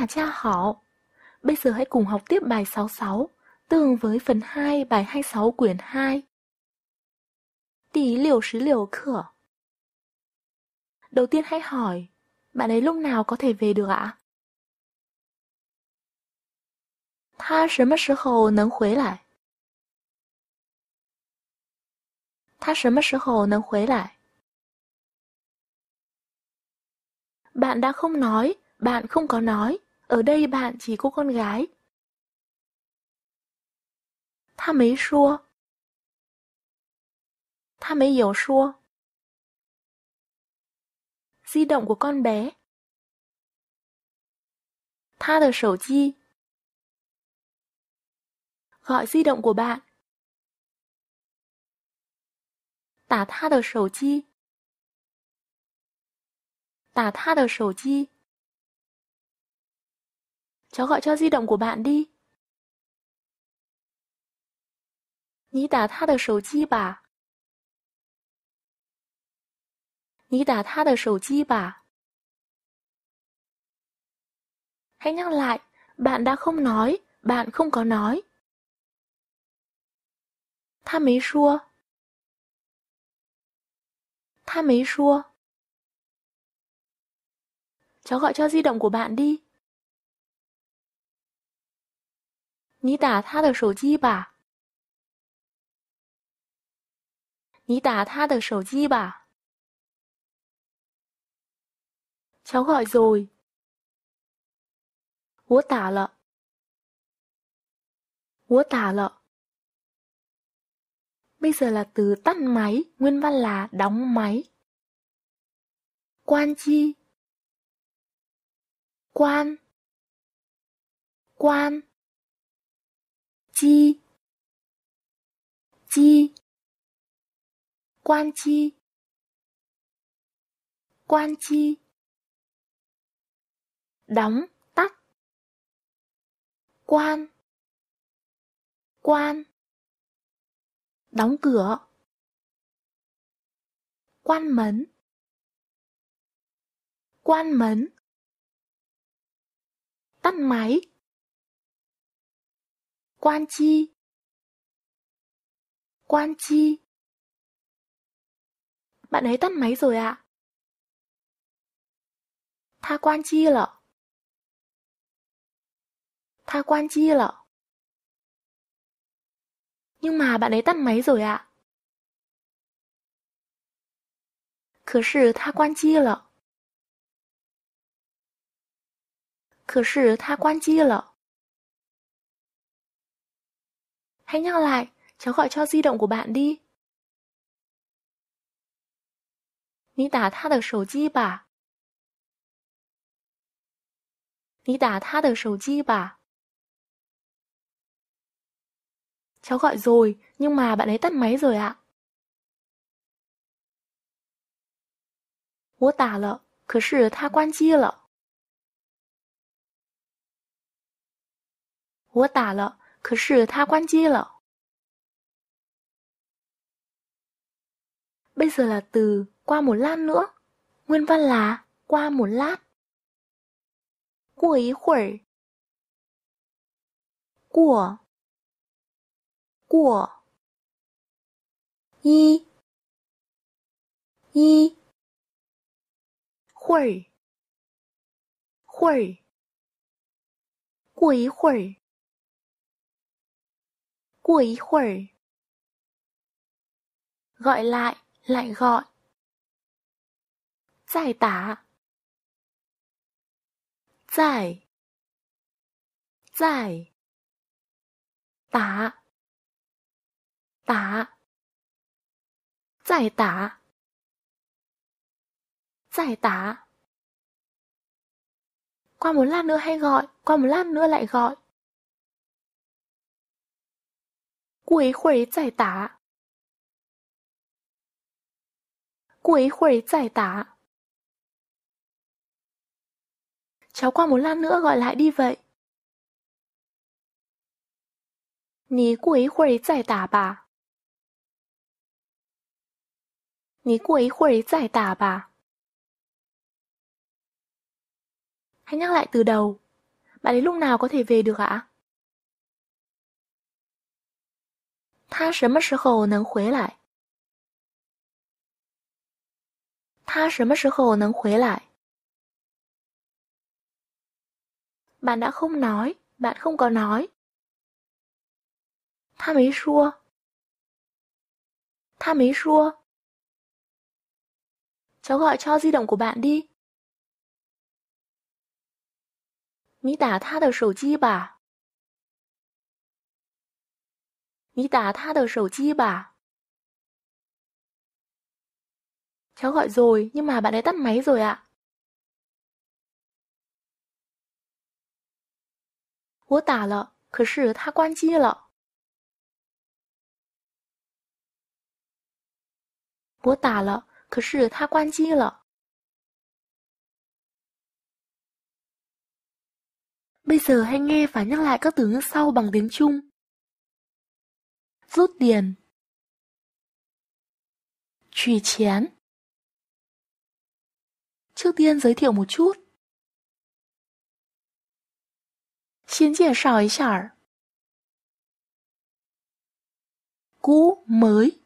Cả cha hảo. Bây giờ hãy cùng học tiếp bài 66, tương với phần 2 bài 26 quyển 2. Tí 66 cửa. Đầu tiên hãy hỏi, bạn ấy lúc nào có thể về được ạ? Tha 什么时候 能回来? Tha 什么时候 能回来? Bạn đã không nói, bạn không có nói. Ở đây bạn chỉ có con gái. Tha mấy xua. Tha mấy hiểu xua. Di động của con bé. Tha de sổ chi. Gọi di động của bạn. Tả tha de sổ chi. Tả tha de sổ chi. Cháu gọi cho di động của bạn đi. Nhí tả tha de sổ chi bà. Nhí tả tha de sổ chi bà. Hãy nhắc lại, bạn đã không nói, bạn không có nói. Tha mấy xua. Tha mấy xua. Cháu gọi cho di động của bạn đi. Nhí tả tha de sổ chi bà. Nhí tả tha de sổ chi bà. Cháu gọi rồi. Wǒ tả lợ. Wǒ tả lợ. Bây giờ là từ tắt máy, nguyên văn là đóng máy. Quan chi. Quan. Quan. Chi. Chi. Quan chi. Quan chi. Đóng, tắt. Quan. Quan. Đóng cửa. Quan mấn. Quan mấn. Tắt máy. Quan chi. Quan chi. Bạn ấy tắt máy rồi ạ. Tha quan chi lợ. Tha quan chi lợ. Nhưng mà bạn ấy tắt máy rồi ạ. Khở sư tha quan chi lợ. Khở sư tha quan chi lợ. Hãy nhắc lại, cháu gọi cho di động của bạn đi. Ní tả tha de sổ chi bà. Ní tả tha de sổ chi bà. Cháu gọi rồi, nhưng mà bạn ấy tắt máy rồi ạ. Wǒ tả lợ, khở sư tha quan chi lợ. Wǒ tả lợ. 可是他关机了. Bây giờ là từ qua một lát nữa. Nguyên văn là qua một lát. Qua một hồi. Qua. Qua. Y. Y. Hồi. Hồi. Qua một hồi. Qua một hồi. Gọi lại, lại gọi. Giải tả. Giải. Giải. Tả. Tả. Giải tả. Giải tả. Qua một lát nữa hay gọi, qua một lát nữa lại gọi. Cuối hồi giải tả. Cuối hồi giải tả. Cháu qua một lát nữa gọi lại đi vậy. Ní cuối hồi giải tả bà. Ní cuối hồi giải tả bà. Hãy nhắc lại từ đầu. Bạn ấy lúc nào có thể về được ạ? 他什么时候能回来？他什么时候能回来？ Bạn đã không nói, bạn không có nói. Tha mới xua. Tha mới xua. Cháu gọi cho di động của bạn đi. Ní tả tha đờ sầu chi bà. Ní tả tha đờ sầu chi bà. Cháu gọi rồi, nhưng mà bạn ấy tắt máy rồi ạ. 我打了，可是他关机了。我打了，可是他关机了。Bây giờ hãy nghe và nhắc lại các từ ngữ sau bằng tiếng Trung. Rút tiền, trừ chén. Trước tiên giới thiệu một chút. 先介绍一下儿 cũ mới,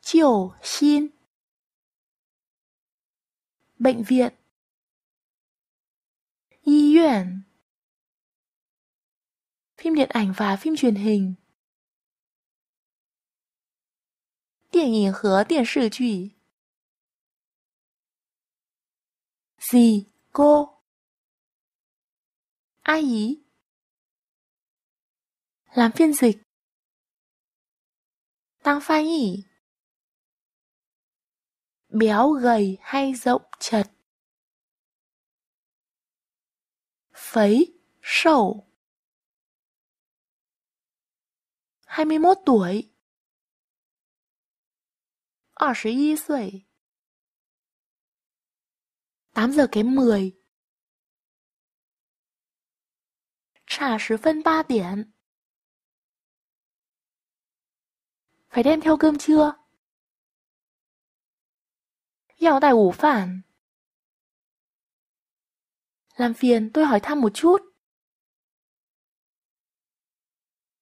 chiều xin, bệnh viện, y yuan, phim điện ảnh và phim truyền hình, 电影和电视剧 gì cô ai ý, làm phiên dịch, tăng phai nhỉ, béo gầy hay rộng chật, phấy sầu, 21 tuổi, 21 tuổi, 8 giờ kém 10. Trà 10 phân 3 điểm. Phải đem theo cơm chưa? Giao đại ủ phản. Làm phiền tôi hỏi thăm một chút.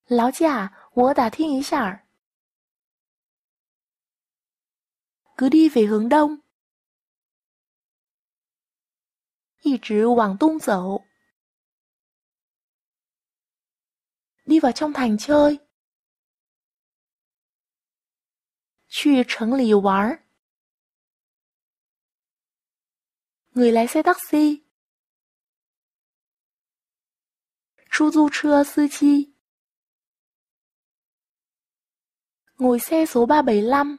Láo chả, wǒ dǎ thín yī xiǎ. Cứ đi về hướng đông. Yī zhì wǎng dông dǒu. Đi vào trong thành chơi. 去城里玩. Người lái xe taxi. 出租车司机. Ngồi xe số 375.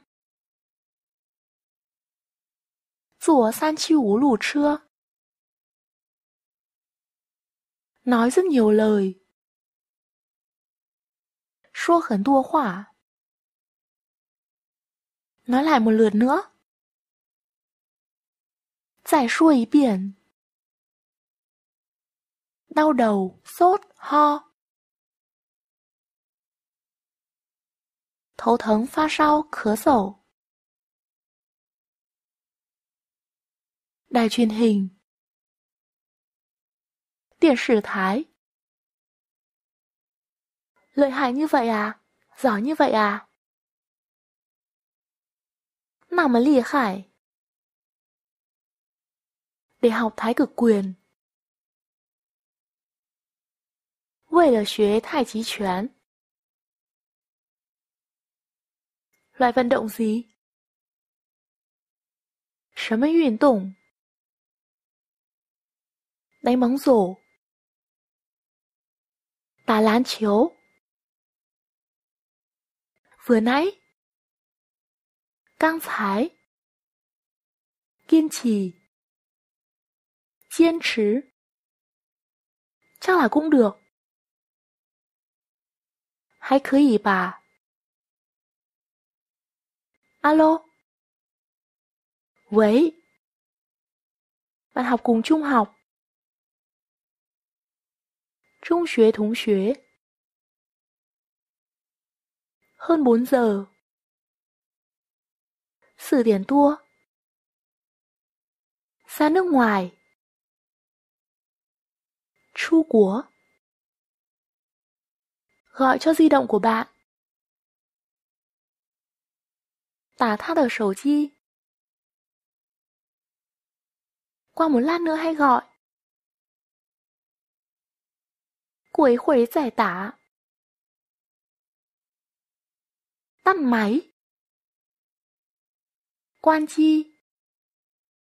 坐375路车. Nói rất nhiều lời. 说很多话. Nói lại một lượt nữa. 再说一遍. Đau đầu, sốt, ho. 头疼发烧咳嗽. Đài truyền hình. 电视台. Lợi hại như vậy à? Giỏi như vậy à? Nào mà lì khải. Để học thái cực quyền. Vì là xuế thái chí quyền. Loại vận động gì? Sấm ấy huyền tủng. Đánh bóng rổ. Tà lán chiếu. Vừa nãy. Căng thái. Kiên trì. Kiên trì. Chắc là cũng được. Hãy cứ ý bà. Alo. Vậy. Bạn học cùng trung học. Trung xuế thống xuế. Hơn 4 giờ. 4 điểm tua. Ra nước ngoài. 出国 Gọi cho di động của bạn 打他的手机 Qua một lát nữa hay gọi 过一会再打 Tắt máy 关机